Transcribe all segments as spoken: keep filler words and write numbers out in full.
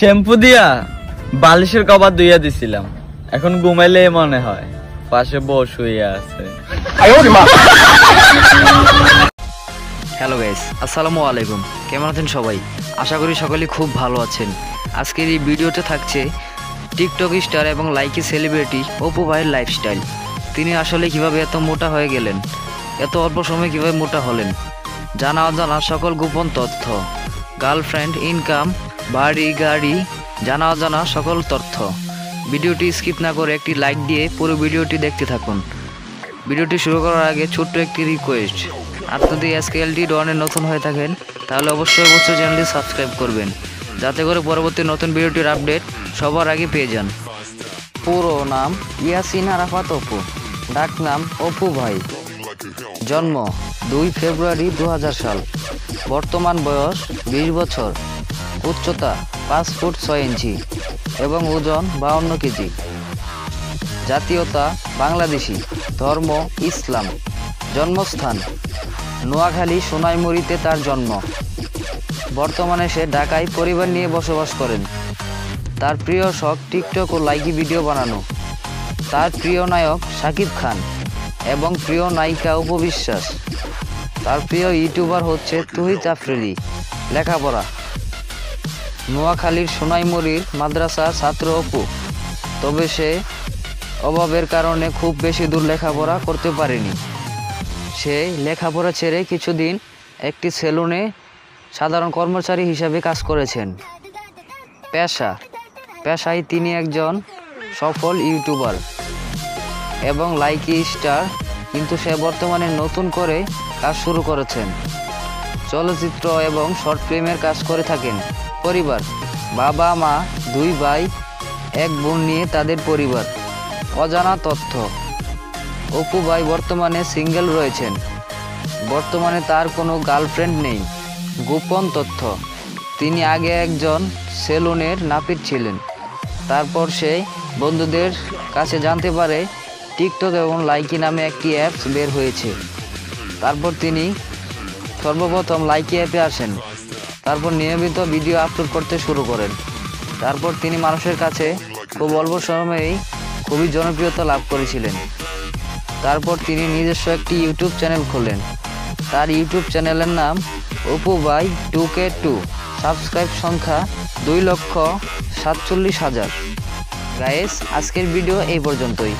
Shampoo দিয়া বালিশের cover ধুইয়া দিছিলাম, এখন ঘুমাইলে মনে হয় পাশে বউ শুয়ে আছে। হ্যালো গাইস, আসসালামু আলাইকুম। কেমন আছেন সবাই? আশা করি সকলে খুব ভালো আছেন। আজকের এই ভিডিওতে থাকছে টিকটক স্টার এবং লাইকি সেলিব্রিটি অপু ভাইয়ের লাইফস্টাইল। তিনি আসলে কিভাবে এত মোটা হয়ে গেলেন, এত অল্প সময়ে কিভাবে মোটা হলেন, জানা অজানা সকল গোপন তথ্য, গার্লফ্রেন্ড, ইনকাম, বাড়ি, গাড়ি, জানা অজানা সকল তথ্য। ভিডিওটি স্কিপ না করে একটি লাইক দিয়ে পুরো ভিডিওটি দেখতে থাকুন। ভিডিওটি শুরু করার আগে ছোট্ট একটি রিকোয়েস্ট, আর যদি এসকে এলটিডি ওয়ান এ নতুন হয়ে থাকেন তাহলে অবশ্যই অবশ্যই চ্যানেলটি সাবস্ক্রাইব করবেন, যাতে করে পরবর্তী নতুন ভিডিওটির আপডেট সবার আগে পেয়ে যান। পুরো নাম ইয়াসিন আরাফাত অপু, ডাক নাম অপু ভাই, জন্ম দুই ফেব্রুয়ারি দু হাজার সাল, বর্তমান বয়স বিশ বছর, উচ্চতা পাঁচ ফুট ছয় ইঞ্চি এবং ওজন বাউন্ন কেজি, জাতীয়তা বাংলাদেশি, ধর্ম ইসলাম, জন্মস্থান নোয়াখালী সোনাইমুড়িতে তার জন্ম। বর্তমানে সে ঢাকায় পরিবার নিয়ে বসবাস করেন। তার প্রিয় শখ টিকটক ও লাইকি ভিডিও বানানো। তার প্রিয় নায়ক শাকিব খান এবং প্রিয় নায়িকা অপু বিশ্বাস। তার প্রিয় ইউটিউবার হচ্ছে তুহিত আফ্রিদি। লেখাপড়া নোয়াখালীর সোনাইমুড়ির মাদ্রাসার ছাত্র অপু, তবে সে অভাবের কারণে খুব বেশি দূর লেখাপড়া করতে পারেনি। সে লেখাপড়া ছেড়ে কিছুদিন একটি সেলুনে সাধারণ কর্মচারী হিসাবে কাজ করেছেন। পেশা পেশায় তিনি একজন সফল ইউটিউবার এবং লাইকি স্টার, কিন্তু সে বর্তমানে নতুন করে কাজ শুরু করেছেন। চলচ্চিত্র এবং শর্ট ফিল্মের কাজ করে থাকেন। পরিবার: বাবা, মা, দুই ভাই, এক বোন নিয়ে তাদের পরিবার। অজানা তথ্য: অপু ভাই বর্তমানে সিঙ্গেল রয়েছেন। বর্তমানে তার কোনো গার্লফ্রেন্ড নেই। গোপন তথ্য: তিনি আগে একজন সেলুনের নাপিত ছিলেন। তারপর সে বন্ধুদের কাছে জানতে পারে টিকটক এবং লাইকি নামে একটি অ্যাপস বের হয়েছে। তারপর তিনি সর্বপ্রথম লাইকি অ্যাপে আসেন, তারপর নিয়মিত ভিডিও আপলোড করতে শুরু করেন। তারপর তিনি মানুষের কাছে খুব অল্প সময়েই খুবই জনপ্রিয়তা লাভ করেছিলেন। তারপর তিনি নিজস্ব একটি ইউটিউব চ্যানেল খোলেন। তার ইউটিউব চ্যানেলের নাম অপু ভাই টু কে টু। সাবস্ক্রাইব সংখ্যা দুই লক্ষ সাতচল্লিশ হাজার। গাইস, আজকের ভিডিও এই পর্যন্তই।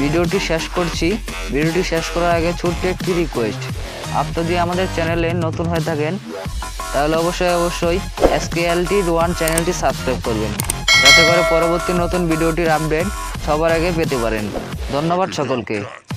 ভিডিওটি শেষ করছি। ভিডিওটি শেষ করার আগে ছোট্ট একটি রিকোয়েস্ট, আপনি যদি আমাদের চ্যানেলে নতুন হয়ে থাকেন তাহলে অবশ্যই অবশ্যই S K L T D one চ্যানেলটি সাবস্ক্রাইব করবেন, যাতে করে পরবর্তী নতুন ভিডিওটির আপডেট সবার আগে পেতে পারেন। ধন্যবাদ সকলকে।